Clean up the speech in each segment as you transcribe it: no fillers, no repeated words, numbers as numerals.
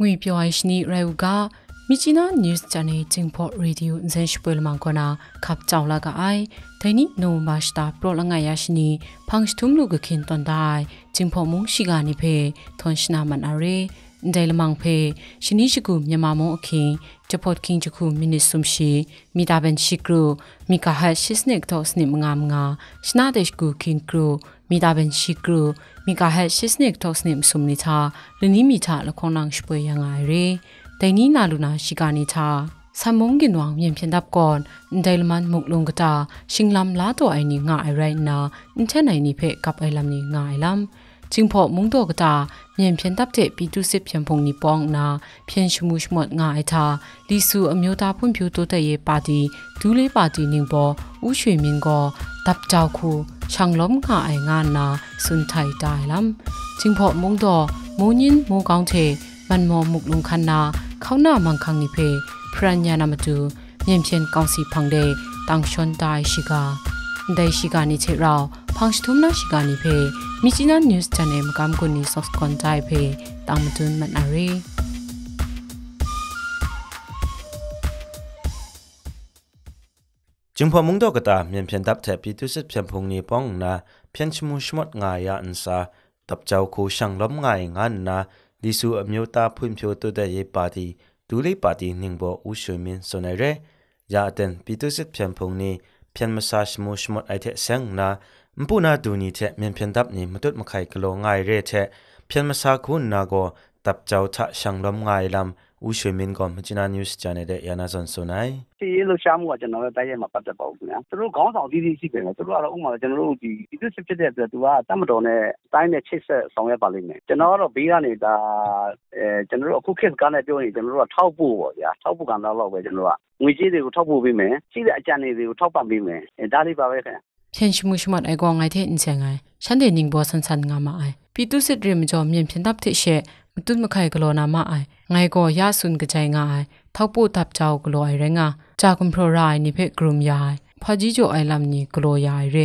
งุยพิวไอชนีเรื่องก็มิจิน่านิวส์จันนี่จึงพอรีดิวเซนส์เปิลมังกนาขับเจ้าละก็ไอแต่นี่โนมาสตาโปรละไงยาชนีพังชุมลูกกินตอนได้จึงพอมุ่งชิกานิเพทอนชนามันอะไรได้ละมังเพชนิจิกุมยามามองเข่งจะพอดคิงจิกุมมินิสุมชีมีตาเป็นชิกรูมีกะฮัดชิสเนกทอสเนมงามงาชนาเดชกูคินกรูมีตาเป็นชิกรูมีกะฮัดชิสเนกทอสเนมสุมนิทาและนิมิทาละครนางช่วยยังไงเร่แต่นี่นาลุนาชิกานิทาสามงกินวางเยี่ยมเพียงดับก่อนได้ละมันมุกลงกตาชิงลำลาตัวไอนี่งาไอไรนาอินเทนไอนี่เพกับไอลำนี่งาไอลำจึงพอมุ่งตัวกตาเยี่ยมเพียงทับเจ็บปีดูสิบเพียงพงนิปองนาเพียงชมูชมดงาไอทาลิสูอเมียวตาพุ่นผิวตัวแต่เยปาดีดูเลปาดีนิงบออุช่วยมิงกอตับเจ้าคูช่างล้มงาไองานนาสุนไทยตายล้ำจึงพอมุ่งตัวมูยินมูกองเทมันมอมุกลงคันนาเขาหน้ามังคังนิเพพรัญญานามาดูเยี่ยมเพียงกองสีพังเดตังชนตายชิกาได้ชิกานิเทเราพังชุมนาชิกานิเพมิจิน่านิวส์จันเอ็มกำกุนีสกคอนใจเพตามมาดูมันอะไรจึงพอมุ่งตัวกตาเมียนเพียนทับเทปีทุสิเพียนพงนีป้องนาเพียนชมูชมดงายาอันซาตับเจ้าคูช่างล้มงายงานนาดิสูอเมียวตาพุ่มเพียวตัวได้ปาดีดูเลปาดีนิ่งบ่อุชมินสนเรยาเดนปีทุสิเพียนพงนีเพียนมาซาชมูชมดไอเทเซงนามูน่าดูนี่เทเมียนเพียนดับนี่มาตุดมาไข่กลง่ายเรเทเพียนมาซาคุณนาโกตับเจ้าทะช่างล้มง่ายลำอุชมินก่อนมิจิน่านิวส์จันเดยานาซอนสุนัยที่เราชามว่าจะนำไปยังมาปัจจุบันเนี่ยตัวกองสองที่ดีที่เป็นตัวเราอุ้มมาจะรู้ดีที่สุดจะได้ตัวตั้งแต่เนี่ยตั้งแต่เช็คเสร็จสองเดือนไปเลยเนี่ยจะนำเราไปยังเนี่ยแต่จะนำเราคุกเข่ากันเนี่ยเดี๋ยวนี้จะนำเราท้าวปูอย่าท้าวปูกันเราเราไปจะนำว่าวิจิตรเราท้าวปูไปไหมที่อาจารย์เนี่ยเราท้าวปั้นไปไหมได้ที่ไปไหมค่ะเพียงชิมุชมัดไอโกงไอเทนเสียงไอฉันเดินยิงบอสันสันงามาไอปีตุสิตเรียมจอมเยี่ยมเพียงทับเทเชะมันตุนมาไข่กลอนามาไอไงก็ยาสุนกระจายงาไอเท้าปูทับเจ้ากลอไอเรงาจากคุณพรรายนิเพกรุมยายพอจิโจไอลำนี้กลอยายเร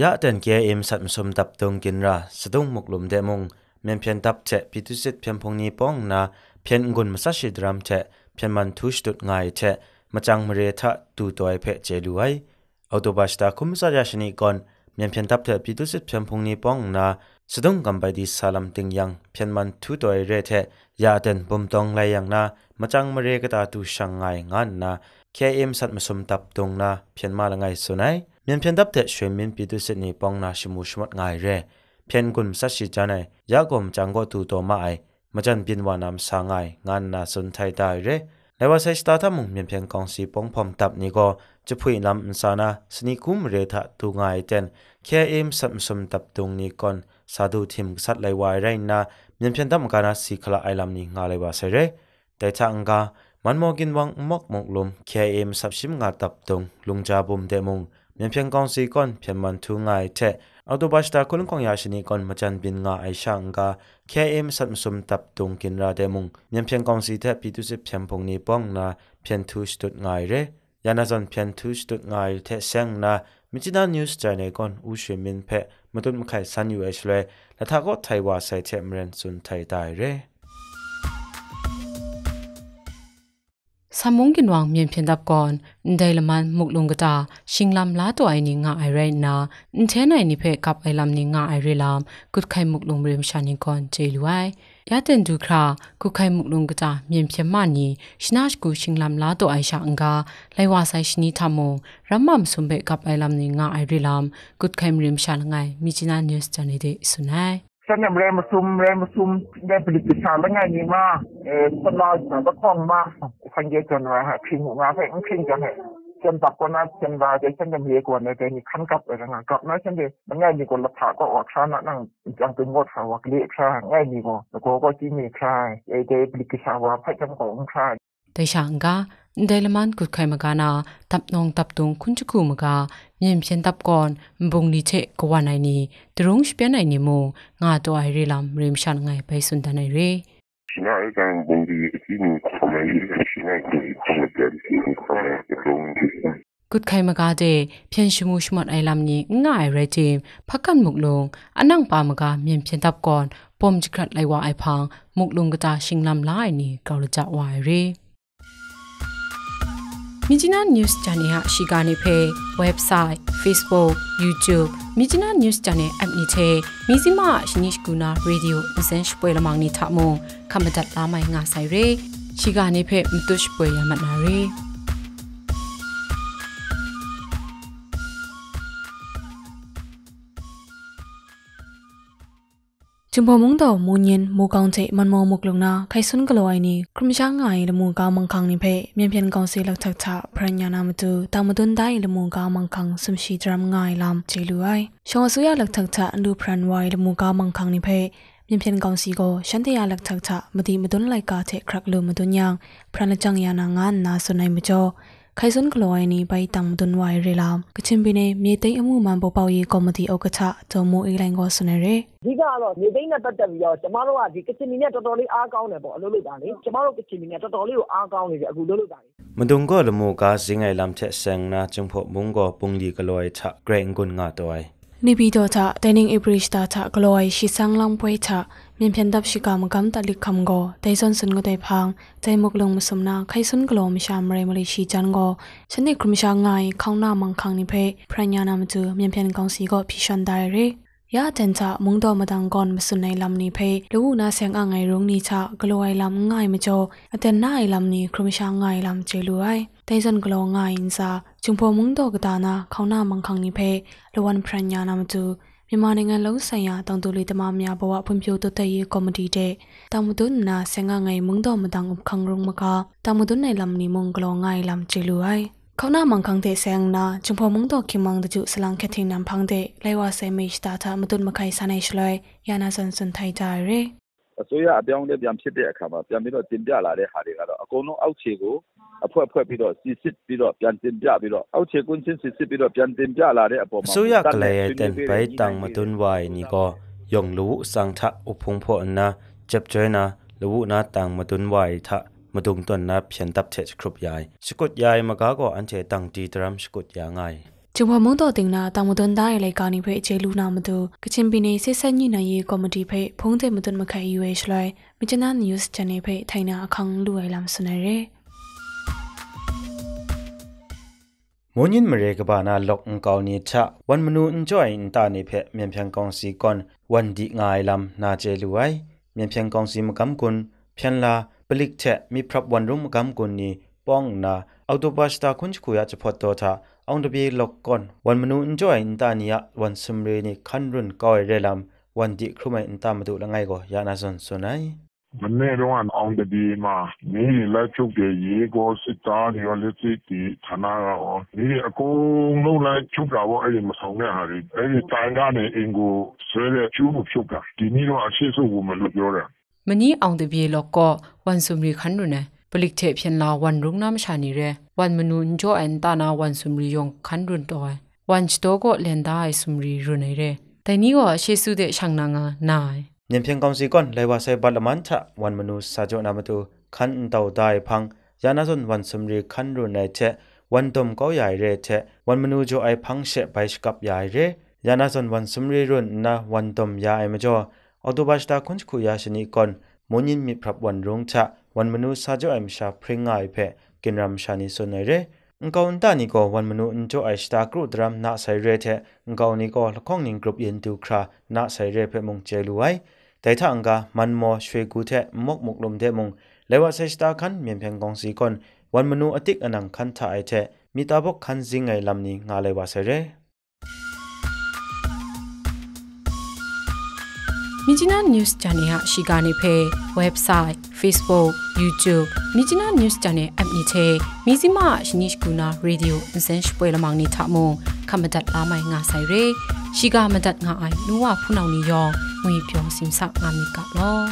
ยะเดินเกียเอ็มสัตสมตับตรงกินราสะดุ้งมุกลมเดมงเมียนเพียงทับเทปีตุสิตเพียงพงนีป้องนาเพียงกุนมาสัชดรามเทเพียงมันทุชตุดไงเทมาจังมเรทะตูตัวไอเพเจลุไอเอาตัวบาสตาคุมซาญาชนิก่อนเมียนเพียนทับเทปีตุสิตเพียงพงนีป้องนาสะดุ้งกำไปดีสาลัมติงยังเพียงมันทุตัวไอเรเทยะเดินปมตองไลยังนามาจังมเรกตาตูช่างไงงานนาแค่เอ็มสัตมาสมตับตรงนาเพียนมาละไงสุนัยเมียนเพียนทับเทช่วยมินปีตุสิตนีป้องนาชมูชมดไงเรเพียนกุนสัชจานัยยะกมจังก็ตูตัวมาไอมาจันบินวานามสางไงงานนาสุนไทยได้เรในว่าใช้สตาร์ทมุ่งเมียนเพียงกองสีป้องพอมตับนี้ก็จะพูดลำอินซานะสนิคุมเรทะตูง่ายเจนแค่เอ็มสัมสมตับตรงนี้ก่อนสาดูทิมสัตว์เลวายไรน่ะเมียนเพียงตั้มการนัดสีขลาไอลำนี้งาเลวาใช่เรแต่ทางกามันมอกินวังมกมกลมแค่เอ็มสับชิมงาตับตรงลุงจาบุมเดมงเมียนเพียงกองสีก่อนเพียงมันตูง่ายเจเอาตัวบัสตาคนของยาชนิก่อนมาจันบินงาไอช่างกาแค่เอ็มสัตสมตับตรงกินราเดมงเมียนเพียงกองสีแทบปีตุสิบเพียงพงนี้ป้องนะเพียงทูสตุดง่ายเรยานาจอนเพียนทุสตุดง่ายเทเซงนามิจิน่านิวส์จันเนก่อนอุชมินเพะมาตุนมาไข่ซันยูเอชเลยและถ้าก็ไทยว่าใส่เทมเรนสุนไทยได้เรสามงกินวางเมียนเพียนดับก่อนได้ละมันมุกลงกตาชิงลำลาตัวไอนิงาไอไรนาเทนไอนิเพะกับไอลำนิงาไอเรลามกุดไข่มุกลงเรียมชานิก่อนเจลุไอยาเต็นดูคราคุกไข่มุกลงกตาเมียนเพียมานีชนะกูชิงลำลาตัวไอชาอังกาไลว่าไซชนิทามงรัมมัมสมเบะกับไอลำนิงาไอเรลามกุดไข่เรียมชาลงไงมิจิน่านิวส์จันเดสุนัยฉันเนี่ยเรียนมาซุมได้ผลิตชาแล้วไงนี่มาคนเราหนังก็คล่องมากทันเยอะจนว่าฮะพิงหัวมาเพ่งพิงจนเหตุจนตับกว่านั้นจนว่าใจฉันจะมีกว่าในใจมีขั้นกลับอะไรต่างๆกลับนั้นฉันเดียวมันง่ายดีกว่าลับถาก็ออกช้าหนังยังเป็นงดถาวรเลี้ยช้าง่ายดีกว่าแล้วก็ที่มีช้าใจผลิตชาว่าพระจำของช้าแต่ช่างก็ได้ละมันกุดไข่มากานาตับนองตับตุงคุณจะกูมากาเยี่ยมเพียนตับก่อนบงนิเทกวานัยนี้ตรงสเปียนัยนี้โมงาตัวไอเรลามเรียมชันไงไปสุนทานไอเรชินาไอการบงดีที่มีความหมายชินาไอการบงดีที่มีความหมายตรง กุดไขมากาเดเพียนชิมูชมดไอลำนี้ง่ายไรจิมพักกันมุกลงอันนั่งปามากาเมียนเพียนทับก่อนปมจิกรัดไลว่าไอพังมุกลงกระจาชิงลำลายนี่เกาหลีจะวายเร่มิจินานิวส์จันเนียชิกานิเพเว็บไซต์ Facebook YouTube มิจินานิวส์จันเนียแอปนิเทมิจิมาชินิชกุนาเรดิโออินเซนช์เปลมังนิทามงคำจัดลาไมงาไซเร่ชิกานิเพมิตุชเปยามันาเร่จุมพอมุงดอมูเย็นมูกองเจมันมองมุกลงนาไขสุนกลอยนี่ครุ่มช้างไงละมูกามังคังนิเพเมียนเพียนกองเสลักชักชะพระญาณามาดูตามมาดุนได้ละมูกามังคังสมชีดรามไงลำเจลุไอชงอสุยาลักชักชะดูพรันไวละมูกามังคังนิเพเมียนเพียนกองสีโกฉันเทียลักชักชะมาดีมาดุนไลกาเทครักลืมมาดุนยางพระนจังยานางานนาสุนัยมาจ่อไขสุนกลอยนี่ไปตามมาดุนไวเรลามกระชิมปีเนมีเตยอมูมันเบาเบายีกอมดีเอากระชะจมูกอีแรงกอสุนัยเรดีก็แล้วมีได้เนี่ยตัดแต่ยาวจำมาเราว่าดีก็จะมีเนี่ยตัวนี้อาเก่าเนี่ยบอกเรื่องอะไรจำมาเราก็จะมีเนี่ยตัวนี้อาเก่าเนี่ยกูเรื่องอะไรมันตรงก็ละโมกาสิงไงลำเชะเซงนะจึงพบมุงก็ปุ่งดีก็ลอยชะเกรงกุนงาตัวนี่ปีตัวชะแต่นิ่งเอปริชตาชะก็ลอยชิซังลำป่วยชะมีเพียงดับชิกามกำตัดลิกคำก็แต่ส่วนส่วนก็ได้พังใจมุกลงมาสมนาใครส่วนก็ลมชามไรมาลิชิจันก็ฉันได้กลุ่มชาไงข้างหน้ามังคังนิเพพระญาณามาจูมีเพียงกองสีก็พิชันได้เร่ยาเจนชะมุงดอมาดังก่อนมาสุนัยลำนี้เพลูกน่าเสียงอ่างไงรุ้งนี้ชะกลัวไอ้ลำง่ายมาโจแต่หน้าไอ้ลำนี้ครุ่มช้างง่ายลำเจริญไอ้แต่จนกลัวง่ายอินซาจุงพอมุงดอกตานะเขาหน้ามังคังนี้เพลวันพรัญญานามาจูมีมาในงานเล่าเสียตั้งตัวลิตมามยาบอกว่าพุ่มพิวตัวเตยก็มาดีเดตามมาดุนน่าเสียงอ่างไงมุงดอมาดังอุบคังรุ้งมากาตามมาดุนในลำนี้มุงกลัวง่ายลำเจริญไอ้เขาหน้ามังคังเตะแสงนาจุงพอมุงดอกคิมังตะจุสลังแคทิงน้ำพังเตะไลว่าเซมิชตาทะมาตุนมาไขสานายชลอยยานาสันสันไทยใจเร่สุยาเบียงเดเบียมชิดเดะค่ะมาเบียมมีดอกจินเบียลาเดะหาเดะก็เอาโกนเอาเชโกเอาเพื่อปีดอกซีซิดปีดอกเบียมจินเบียปีดอกเอาเชกุนซินซีซิดปีดอกเบียมจินเบียลาเดะพอมาสุยาไกลเต็มไปตังมาตุนไว้นี่ก็ยองรู้สังทะอุพงพอนะเจ็บใจนะรู้นะตังมาตุนไว้ทะมาดุงต้นนับเพียนตับเทศครุบยายสกุดยายมากาก็อันเจตังตีตรำสกุดยาไงจุพอมุงโตติงนาตังมาดุนได้รายการนี้เพจเจลูนามาดูกระชิมปีนี้เส้นยืนในยีกอมดีเพจพงเทมาดุนมาไขยูเอชเลยมิจนานิวส์จันเนเพจไทยนาคังด้วยลำสนเรมอนินมเรกบานาล็อกกาวนิชะวันมนุนจอยอินตาเนเพจเมียนเพียงกองสีก่อนวันดีไงลำนาเจลูไอเมียนเพียงกองสีมากำกุนเพียนลาปลิกเชะมีพรับวันรุ่มกำกุนนี้ป้องนาเอาตัวบัสตาคุณคุยจะพอตัวท่าเอาตัวเบียล็อกก่อนวันมนุษย์จ่อยอินตาเนียวันสมเรนี่ขันรุนก้อยเรลำวันดีครูไม่อินตามาดูละไงก็ยานาสนสนัยมันเนี่ยเรื่องเอาตัวเบียมานี่แหละชุกเดียก็สิตาเดียวเลือดสิตีธนาอ๋อนี่กูนู้นแหละชุกเราว่าไอ้มาส่งเนี่ยฮะไอ้ตายกันเนี่ยเองกูเสียเลยชุกอ่ะทีนี้เราเชื่อสู้มันลุกเยอะเลยมันนี้เอาแต่เบียล็อกก็วันสุมรีขันรุนนะปลิกเทพเพียนลาวันรุ่งน้ำชาหนีเรวันมนุนโจแอนตานาวันสุมรียงขันรุนตัววันชิโตก็เล่นได้สุมรีรุนไอเรแต่นี้ก็เชสุเดช่างนางนายยังเพียงกองสีก้อนเลยว่าใส่บัตรมันทะวันมนุษย์ซาโจนามาตูขันเต่าได้พังยานาจนวันสุมรีขันรุนไอเชวันตมก็ใหญ่เรเชวันมนุษย์โจไอพังเชไปสกับใหญ่เรยานาจนวันสุมรีรุนนะวันตมยาไอมาโจเอาตัวบัสตาคุณคุยยาชนิดก่อนมนินมีพรับวันรุ่งชะวันมนุษย์ซาโจไอมิชาพริ้งง่ายเพะกินรำชานิสุนัยเรอังกาวน์ตานิโกวันมนุษย์โจไอสตากรุดรำนาใส่เรเทอังกาวนิโกละข้องนิงกรุบเย็นดูครานาใส่เรเพะมงเจลุไอแต่ถ้าอังกามันมอช่วยกูเทะมกลมเทะมงเลวะใส่สตาคันเมียนเพียงกองสีก่อนวันมนุษย์อติกอนังคันท่าไอเทะมีตาบกคันซิงไงลำนี้งาเลวะใส่เรมิจินานิวส์จันเนียชิกานิเพเว็บไซต์ Facebook YouTube มิจินานิวส์จันเนียแอปนิเทมิจิมาชินิชกุนาเรดิโออินเซนช์เปลมังนิทามงคำจัดลาไมงาไซเรชิกามาจัดงาไอนัวผู้นาวนิยองงวยเพียงสิมสักงามิกะลอ